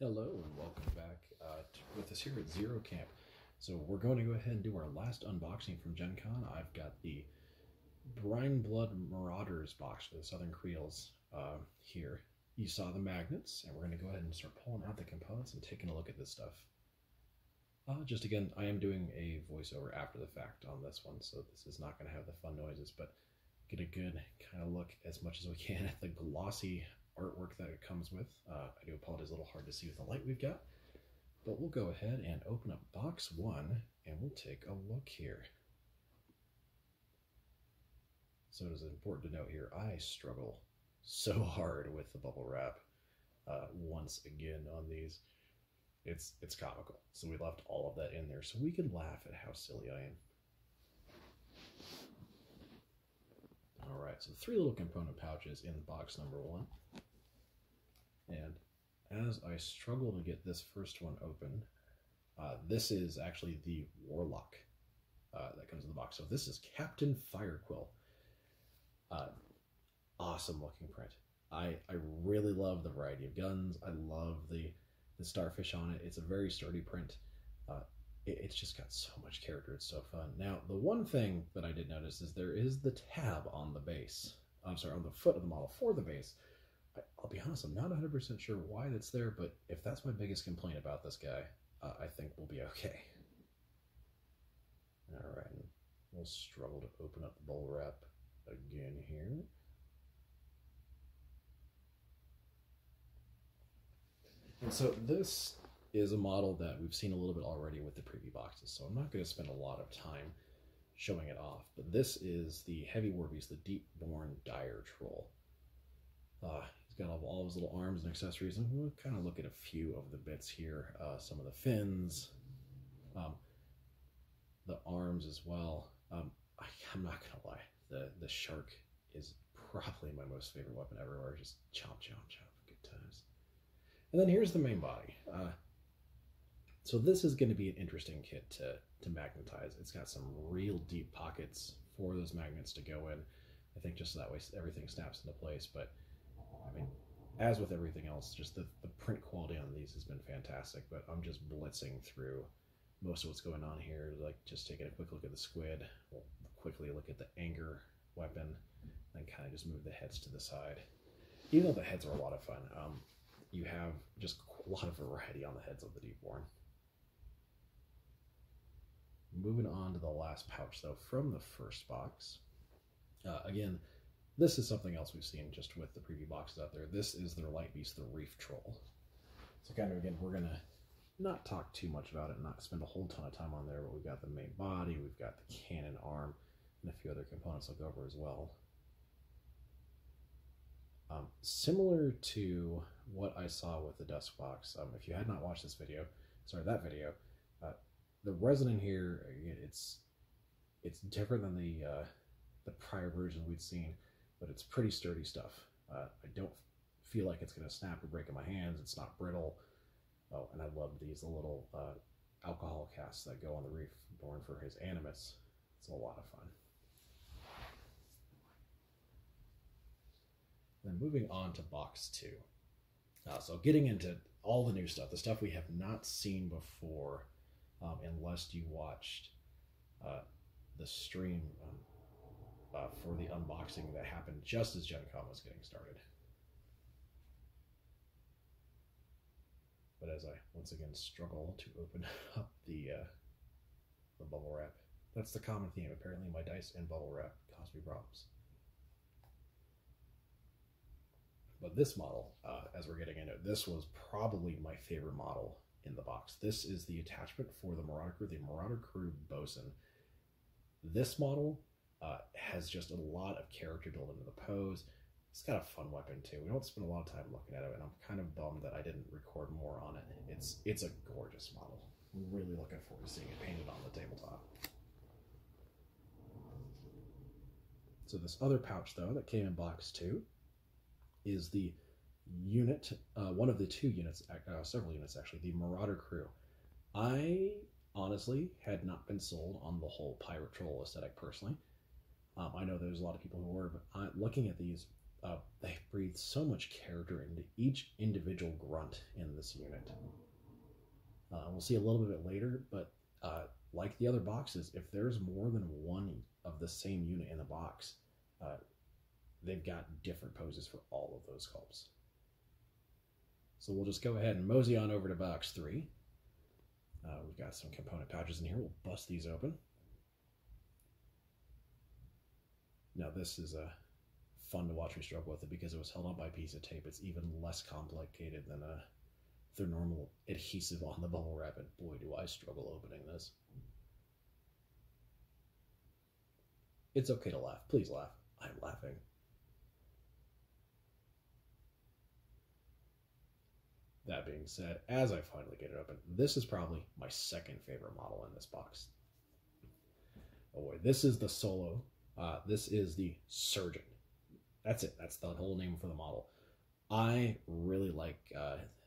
Hello and welcome back with us here at Zero Camp. So we're going to go ahead and do our last unboxing from Gen Con. I've got the Brineblood Marauders box for the Southern Kriels here. You saw the magnets, and we're going to go ahead and start pulling out the components and taking a look at this stuff. Just again, I am doing a voiceover after the fact on this one, so this is not going to have the fun noises, but get a good kind of look as much as we can at the glossy artwork that it comes with. I do apologize, a little hard to see with the light we've got, but we'll go ahead and open up box one and we'll take a look here. So it is important to note here, I struggle so hard with the bubble wrap once again on these. It's comical, so we left all of that in there so we could laugh at how silly I am. Alright, so three little component pouches in box number one. And as I struggle to get this first one open, this is actually the Warlock that comes in the box. So this is Captain Firequill. Awesome looking print. I really love the variety of guns. I love the starfish on it. It's a very sturdy print. It's just got so much character. It's so fun. Now, the one thing that I did notice is there is the tab on the base. I'm sorry, on the foot of the model for the base. I'll be honest, I'm not 100% sure why that's there, but if that's my biggest complaint about this guy, I think we'll be okay. All right, we'll struggle to open up the bubble wrap again here. And so this is a model that we've seen a little bit already with the preview boxes, so I'm not going to spend a lot of time showing it off, but this is the Heavy War Beast, the Deep Born Dire Troll. He's got all of his little arms and accessories, and we'll kind of look at a few of the bits here, some of the fins, the arms as well. I'm not going to lie, the shark is probably my most favorite weapon ever, or just chomp, chomp, chomp, good times. And then here's the main body. So this is going to be an interesting kit to magnetize. It's got some real deep pockets for those magnets to go in. I think just that way everything snaps into place. But I mean, as with everything else, just the print quality on these has been fantastic. But I'm just blitzing through most of what's going on here, like just taking a quick look at the squid. We'll quickly look at the anger weapon, and kind of just move the heads to the side. Even though the heads are a lot of fun, you have just a lot of variety on the heads of the Deepborn. Moving on to the last pouch, though, from the first box. Again, this is something else we've seen just with the preview boxes out there. This is their light beast, the Reef Troll. So kind of, again, we're going to not talk too much about it, not spend a whole ton of time on there, but we've got the main body, we've got the cannon arm, and a few other components I'll go over as well. Similar to what I saw with the Dusk box, if you had not watched this video, sorry, that video, the resin in here, it's different than the prior version we'd seen, but it's pretty sturdy stuff. I don't feel like it's going to snap or break in my hands. It's not brittle. Oh, and I love these little alcohol casts that go on the Reef Born for his animus. It's a lot of fun. Then moving on to box two. So getting into all the new stuff, the stuff we have not seen before, unless you watched the stream for the unboxing that happened just as Gen Con was getting started. But as I once again struggle to open up the bubble wrap, that's the common theme. Apparently my dice and bubble wrap caused me problems. But this model, as we're getting into it, this was probably my favorite model in the box. This is the attachment for the Marauder Crew Bosun. This model has just a lot of character built into the pose. It's got a fun weapon too. We don't spend a lot of time looking at it, and I'm kind of bummed that I didn't record more on it. It's a gorgeous model. I'm really looking forward to seeing it painted on the tabletop. So this other pouch, though, that came in box two, is the unit, one of the two units, several units actually, the Marauder Crew. I honestly had not been sold on the whole pirate troll aesthetic personally. I know there's a lot of people who were, but looking at these, They breathe so much character into each individual grunt in this unit. We'll see a little bit of it later, but like the other boxes, if there's more than one of the same unit in the box, they've got different poses for all of those sculpts. So we'll just go ahead and mosey on over to box 3. We've got some component pouches in here. We'll bust these open. Now this is fun to watch me struggle with it because it was held up by a piece of tape. It's even less complicated than their normal adhesive on the bubble wrap, and boy do I struggle opening this. It's okay to laugh. Please laugh. I'm laughing. That being said, as I finally get it open, this is probably my second favorite model in this box. Oh boy, this is the Solo. This is the Surgeon. That's it. That's the whole name for the model. I really like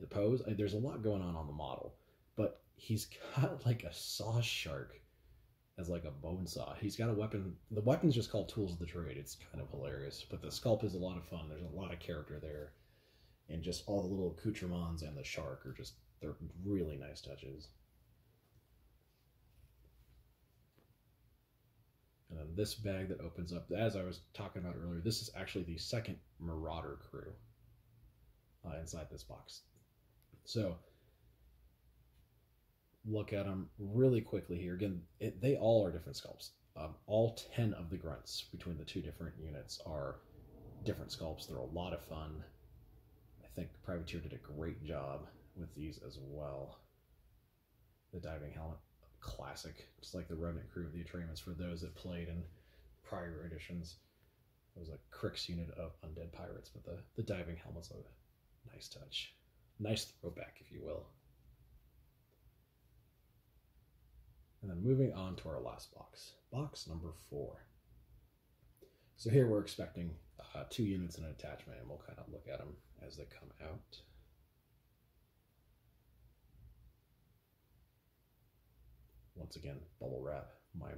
the pose. There's a lot going on the model, but he's got like a saw shark as like a bone saw. He's got a weapon. The weapon's just called Tools of the Trade. It's kind of hilarious, but the sculpt is a lot of fun. There's a lot of character there. And just all the little accoutrements and the shark are just, they're really nice touches. And then this bag that opens up, as I was talking about earlier, this is actually the second Marauder Crew inside this box. So look at them really quickly here. Again, they all are different sculpts. All 10 of the grunts between the two different units are different sculpts. They're a lot of fun. I think Privateer did a great job with these as well. The diving helmet, classic, just like the Remnant Crew of the Atreyments for those that played in prior editions. It was a Krix unit of undead pirates, but the diving helmet's a nice touch. Nice throwback, if you will. And then moving on to our last box, box number 4. So here we're expecting two units and an attachment, and we'll kind of look at them as they come out. Once again, bubble wrap, my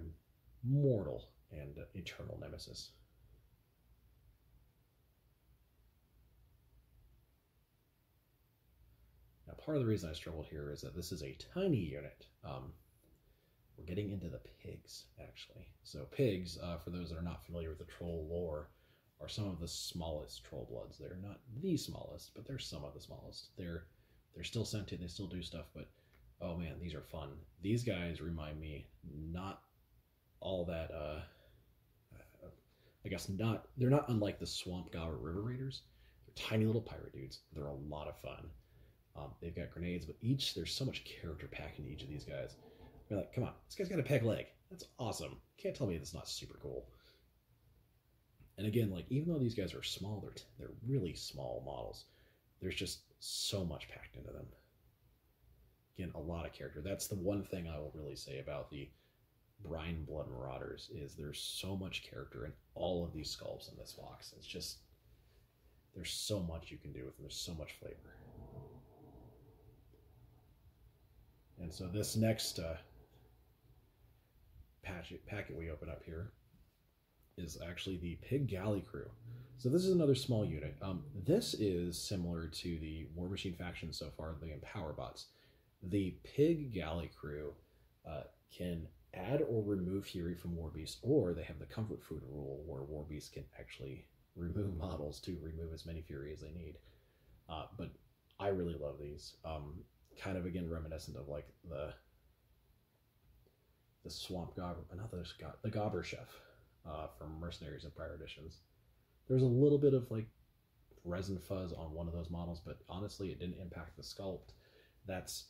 mortal and eternal nemesis. Now, part of the reason I struggled here is that this is a tiny unit. We're getting into the pigs, actually. So pigs, for those that are not familiar with the troll lore, are some of the smallest troll bloods. They're not the smallest, but they're some of the smallest. They're still sentient, they still do stuff, but oh man, these are fun. These guys remind me not all that, I guess not, they're not unlike the Swamp Gobber River Raiders. They're tiny little pirate dudes. They're a lot of fun. They've got grenades, but each, there's so much character packed into each of these guys. You're like, come on, this guy's got a peg leg. That's awesome. Can't tell me that's not super cool. And again, like, even though these guys are small, they're really small models. There's just so much packed into them. Again, a lot of character. That's the one thing I will really say about the Brineblood Marauders is there's so much character in all of these sculpts in this box. It's just, there's so much you can do with them. There's so much flavor. And so this next packet we open up here is actually the Pig Galley Crew. So this is another small unit. This is similar to the War Machine faction so far, the Empowerbots. The Pig Galley Crew can add or remove Fury from War Beast, or they have the Comfort Food rule where War Beast can actually remove models to remove as many Fury as they need. But I really love these. Kind of, again, reminiscent of like the Swamp Gobber, the Gobber Chef. From Mercenaries and prior editions. There's a little bit of like resin fuzz on one of those models, but honestly it didn't impact the sculpt. That's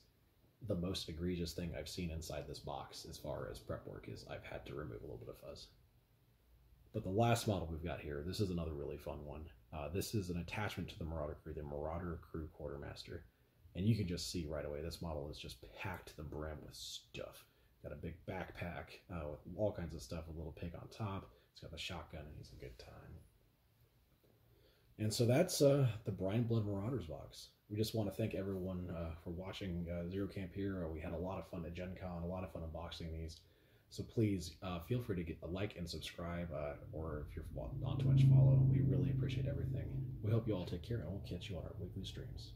the most egregious thing I've seen inside this box as far as prep work is I've had to remove a little bit of fuzz. But the last model we've got here, this is another really fun one. This is an attachment to the Marauder Crew, the Marauder Crew Quartermaster. And you can just see right away this model is just packed to the brim with stuff. Got a big backpack with all kinds of stuff, a little pig on top. He's got the shotgun, and he's a good time. And so that's the Brineblood Marauders box. We just want to thank everyone for watching Zero Camp here. We had a lot of fun at Gen Con, a lot of fun unboxing these. So please feel free to get a like and subscribe, or if you're on Twitch, follow. We really appreciate everything. We hope you all take care, and we'll catch you on our weekly streams.